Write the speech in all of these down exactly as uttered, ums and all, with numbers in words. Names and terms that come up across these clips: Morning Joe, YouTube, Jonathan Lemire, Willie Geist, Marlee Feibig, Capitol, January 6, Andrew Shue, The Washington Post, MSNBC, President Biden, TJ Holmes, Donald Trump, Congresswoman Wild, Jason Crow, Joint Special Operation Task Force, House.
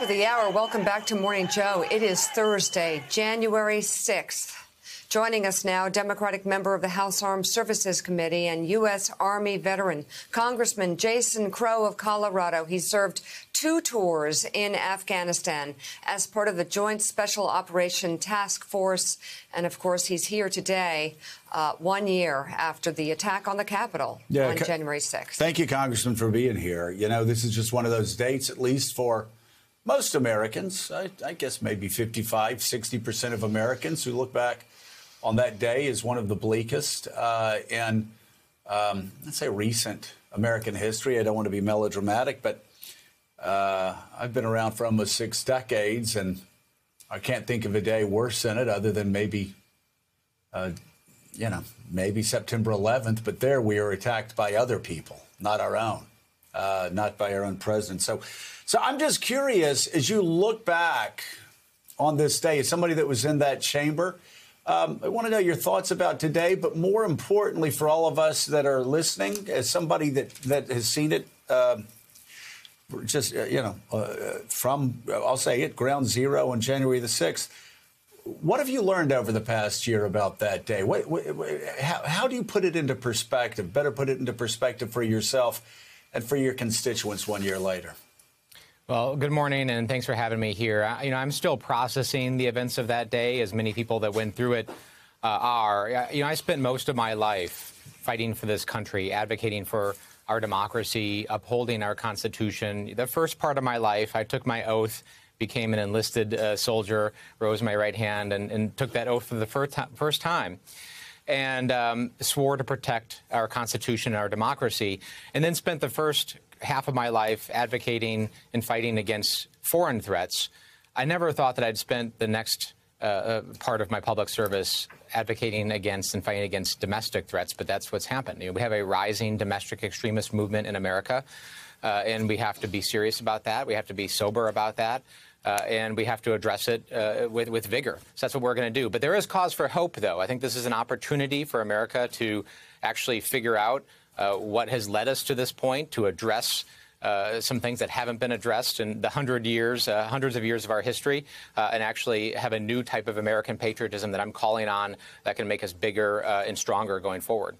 top of the hour. Welcome back to Morning Joe. It is Thursday, January sixth. Joining us now, Democratic member of the House Armed Services Committee and U S. Army veteran, Congressman Jason Crow of Colorado. He served two tours in Afghanistan as part of the Joint Special Operation Task Force. And, of course, he's here today, uh, one year after the attack on the Capitol yeah, on January sixth. Thank you, Congressman, for being here. You know, this is just one of those dates, at least for most Americans, I, I guess maybe fifty-five, sixty percent of Americans who look back on that day is one of the bleakest uh, in, um, let's say, recent American history. I don't want to be melodramatic, but uh, I've been around for almost six decades, and I can't think of a day worse than it, other than maybe, uh, you know, maybe September eleventh. But there we are attacked by other people, not our own, uh, not by our own president. So, so I'm just curious, as you look back on this day, as somebody that was in that chamber, Um, I want to know your thoughts about today, but more importantly for all of us that are listening, as somebody that, that has seen it, uh, just, uh, you know, uh, from, I'll say it, ground zero on January the sixth, what have you learned over the past year about that day? What, what, how, how do you put it into perspective, better put it into perspective for yourself and for your constituents one year later? Well, good morning, and thanks for having me here. I, you know, I'm still processing the events of that day, as many people that went through it uh, are. You know, I spent most of my life fighting for this country, advocating for our democracy, upholding our Constitution. The first part of my life, I took my oath, became an enlisted uh, soldier, rose my right hand, and, and took that oath for the first, first time. And um, swore to protect our Constitution and our democracy, and then spent the first half of my life advocating and fighting against foreign threats. I never thought that I'd spent the next uh, part of my public service advocating against and fighting against domestic threats, but that's what's happened. You know, we have a rising domestic extremist movement in America, uh, and we have to be serious about that. We have to be sober about that, uh, and we have to address it uh, with, with vigor. So that's what we're going to do. But there is cause for hope, though. I think this is an opportunity for America to actually figure out Uh, what has led us to this point, to address uh, some things that haven't been addressed in the hundred years, uh, hundreds of years of our history, uh, and actually have a new type of American patriotism that I'm calling on that can make us bigger uh, and stronger going forward.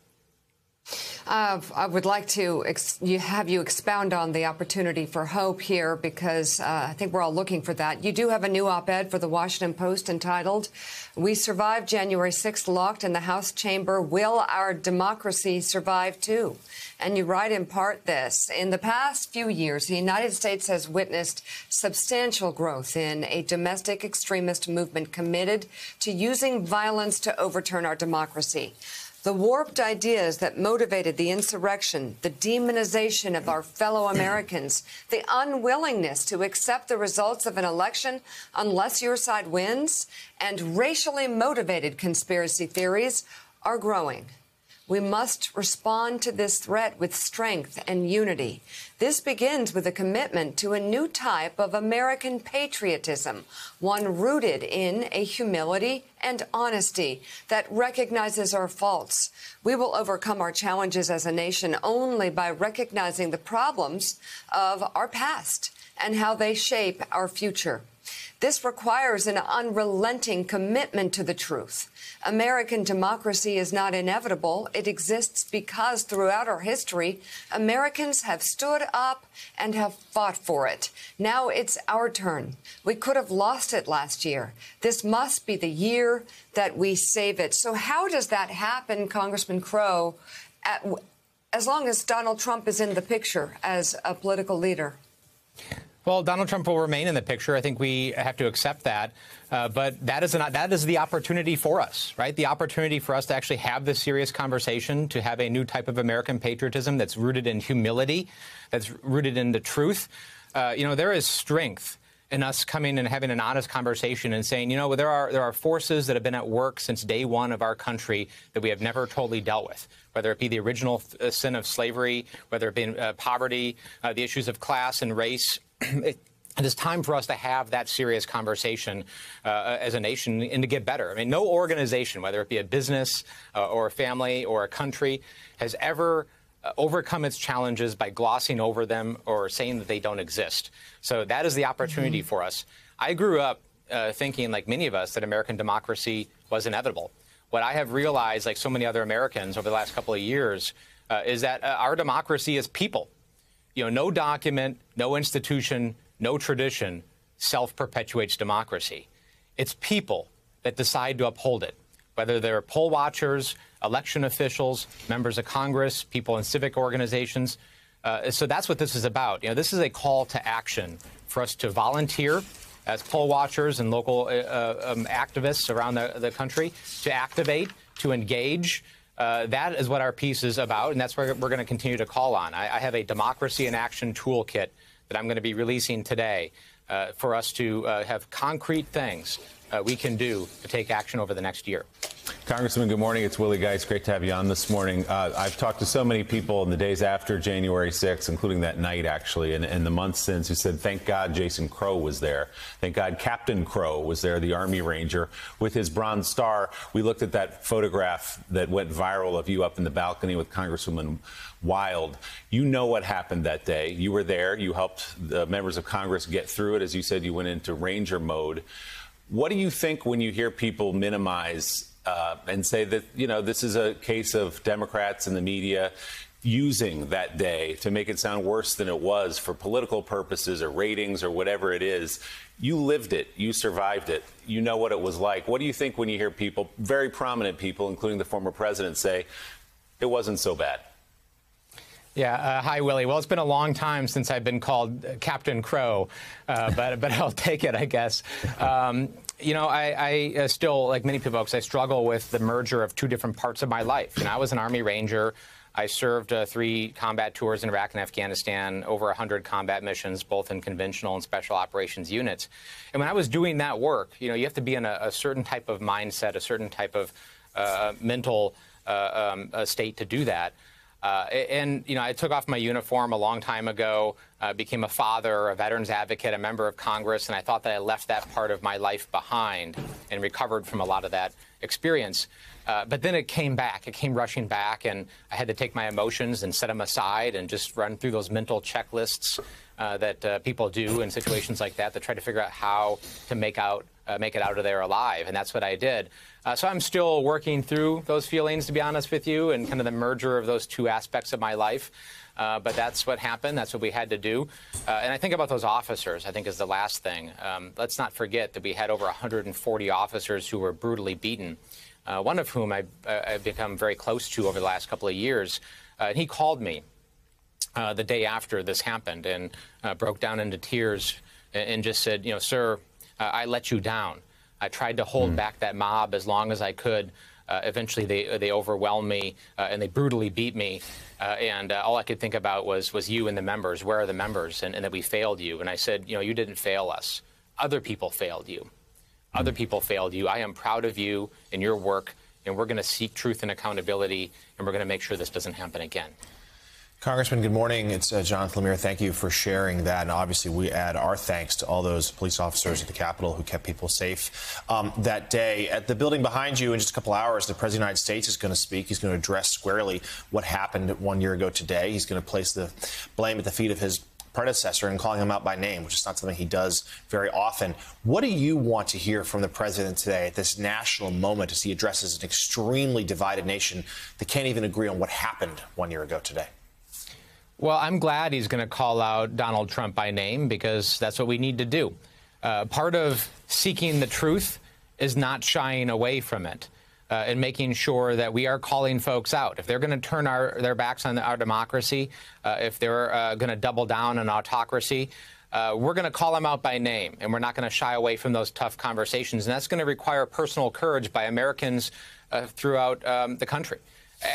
Uh, I would like to ex you have you expound on the opportunity for hope here, because uh, I think we're all looking for that. You do have a new op-ed for The Washington Post entitled, "We Survived January sixth Locked in the House Chamber. Will Our Democracy Survive Too?" And you write in part this: in the past few years, the United States has witnessed substantial growth in a domestic extremist movement committed to using violence to overturn our democracy. The warped ideas that motivated the insurrection, the demonization of our fellow Americans, the unwillingness to accept the results of an election unless your side wins, and racially motivated conspiracy theories are growing. We must respond to this threat with strength and unity. This begins with a commitment to a new type of American patriotism, one rooted in a humility and honesty that recognizes our faults. We will overcome our challenges as a nation only by recognizing the problems of our past and how they shape our future. This requires an unrelenting commitment to the truth. American democracy is not inevitable. It exists because throughout our history, Americans have stood up and have fought for it. Now it's our turn. We could have lost it last year. This must be the year that we save it. So how does that happen, Congressman Crow, at, as long as Donald Trump is in the picture as a political leader? Well, Donald Trump will remain in the picture. I think we have to accept that. Uh, but that is, an, that is the opportunity for us, right? The opportunity for us to actually have this serious conversation, to have a new type of American patriotism that's rooted in humility, that's rooted in the truth. Uh, you know, there is strength in us coming and having an honest conversation and saying, you know, there are there are forces that have been at work since day one of our country that we have never totally dealt with, whether it be the original sin of slavery, whether it be uh, poverty, uh, the issues of class and race. It, it is time for us to have that serious conversation uh, as a nation and to get better. I mean, no organization, whether it be a business uh, or a family or a country, has ever uh, overcome its challenges by glossing over them or saying that they don't exist. So that is the opportunity mm-hmm. for us. I grew up uh, thinking, like many of us, that American democracy was inevitable. What I have realized, like so many other Americans over the last couple of years, uh, is that uh, our democracy is people. You know, no document, no institution, no tradition self-perpetuates democracy. It's people that decide to uphold it, whether they're poll watchers, election officials, members of Congress, people in civic organizations. Uh, so that's what this is about. You know, this is a call to action for us to volunteer as poll watchers and local uh, um, activists around the, the country, to activate, to engage. Uh, that is what our piece is about, and that's what we're going to continue to call on. I, I have a Democracy in Action toolkit that I'm going to be releasing today uh, for us to uh, have concrete things uh, we can do to take action over the next year. Congressman, good morning. It's Willie Geist. Great to have you on this morning. Uh, I've talked to so many people in the days after January sixth, including that night, actually, and, and the months since, who said, thank God Jason Crow was there. Thank God Captain Crow was there, the Army Ranger, with his Bronze Star. We looked at that photograph that went viral of you up in the balcony with Congresswoman Wild. You know what happened that day. You were there. You helped the members of Congress get through it. As you said, you went into Ranger mode. What do you think when you hear people minimize Uh, and say that, you know, this is a case of Democrats and the media using that day to make it sound worse than it was for political purposes or ratings or whatever it is? You lived it. You survived it. You know what it was like. What do you think when you hear people, very prominent people, including the former president, say it wasn't so bad? Yeah. Uh, hi, Willie. Well, it's been a long time since I've been called Captain Crow, uh, but but I'll take it, I guess. Um, You know, I, I still, like many people, I struggle with the merger of two different parts of my life. And I was an Army Ranger. I served uh, three combat tours in Iraq and Afghanistan, over one hundred combat missions, both in conventional and special operations units. And when I was doing that work, you know, you have to be in a, a certain type of mindset, a certain type of uh, mental uh, um, uh, state to do that. Uh, and, you know, I took off my uniform a long time ago, uh, became a father, a veterans advocate, a member of Congress, and I thought that I left that part of my life behind and recovered from a lot of that experience. Uh, but then it came back. It came rushing back, and I had to take my emotions and set them aside and just run through those mental checklists uh, that uh, people do in situations like that, to try to figure out how to make out uh, make it out of there alive. And that's what I did. Uh, so I'm still working through those feelings, to be honest with you, and kind of the merger of those two aspects of my life. Uh, but that's what happened. That's what we had to do. Uh, and I think about those officers, I think, is the last thing. Um, let's not forget that we had over one hundred forty officers who were brutally beaten, uh, one of whom I, I've become very close to over the last couple of years. Uh, and he called me uh, the day after this happened and uh, broke down into tears and just said, you know, sir, uh, I let you down. I tried to hold mm. back that mob as long as I could. Uh, eventually, they they overwhelmed me uh, and they brutally beat me. Uh, and uh, all I could think about was was you and the members. Where are the members? And, and that we failed you. And I said, you know, you didn't fail us. Other people failed you. Mm. Other people failed you. I am proud of you and your work. And we're going to seek truth and accountability. And we're going to make sure this doesn't happen again. Congressman, good morning. It's uh, Jonathan Lemire. Thank you for sharing that. And obviously, we add our thanks to all those police officers at the Capitol who kept people safe um, that day. At the building behind you, in just a couple hours, the President of the United States is going to speak. He's going to address squarely what happened one year ago today. He's going to place the blame at the feet of his predecessor and calling him out by name, which is not something he does very often. What do you want to hear from the president today at this national moment as he addresses an extremely divided nation that can't even agree on what happened one year ago today? Well, I'm glad he's going to call out Donald Trump by name, because that's what we need to do. Uh, part of seeking the truth is not shying away from it uh, and making sure that we are calling folks out. If they're going to turn our, their backs on our democracy, uh, if they're uh, going to double down on autocracy, uh, we're going to call them out by name, and we're not going to shy away from those tough conversations. And that's going to require personal courage by Americans uh, throughout um, the country.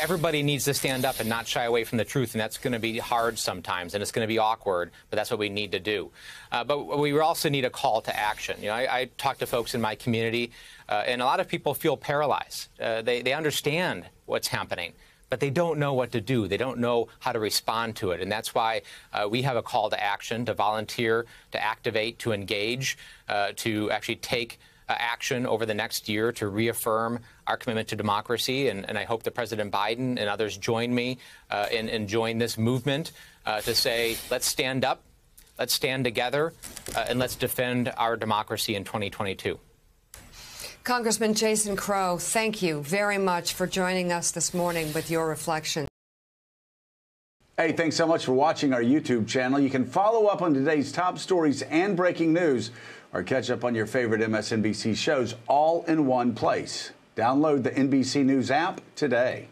Everybody needs to stand up and not shy away from the truth, and that's going to be hard sometimes, and it's going to be awkward, but that's what we need to do. Uh, but we also need a call to action. You know, I, I talk to folks in my community, uh, and a lot of people feel paralyzed. Uh, they, they understand what's happening, but they don't know what to do. They don't know how to respond to it, and that's why uh, we have a call to action, to volunteer, to activate, to engage, uh, to actually take action over the next year to reaffirm our commitment to democracy. And, and I hope that President Biden and others join me uh, and, and join this movement uh, to say, let's stand up, let's stand together, uh, and let's defend our democracy in twenty twenty-two. Congressman Jason Crow, thank you very much for joining us this morning with your reflections. Hey, thanks so much for watching our YouTube channel. You can follow up on today's top stories and breaking news, or catch up on your favorite M S N B C shows all in one place. Download the N B C News app today.